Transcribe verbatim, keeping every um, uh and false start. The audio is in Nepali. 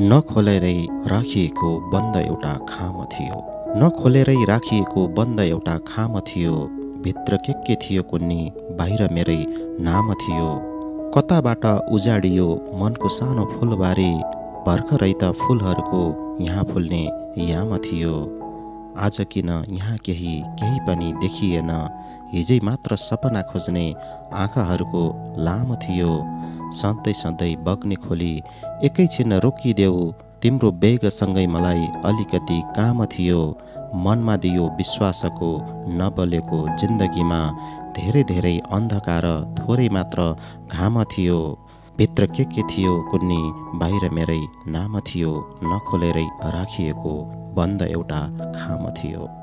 नखोलेरै राखिएको बन्द एउटा खाम थियो। नखोलेरै राखिएको बन्द एउटा खाम थियो। भित्र के के थियो कुन्नी, बाहिर मेरै नाम थियो। कताबाट उजाडियो मनको सानो फूलबारी, भर्खरै त फूलहरूको यहाँ फुल्ने याम थियो। आज किन यहाँ केही केही पनि देखिएन, हिजै मात्र सपना खोज्ने आँखाहरूको लाम थियो। सधैँ सधैँ बग्ने खोली एकैछिन रोकिदेऊ, तिम्रो बेगसँगै मलाई अलिकति काम थियो। मनमा दियो विश्वासको नबलेको जिन्दगीमा, धेरै धेरै अन्धकार थोरै मात्र घाम थियो। भित्र के के थियो कुन्नी, बाहिर मेरै नाम थियो। नखोलेरै राखिएको बन्द एउटा खाम थियो।